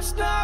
last night.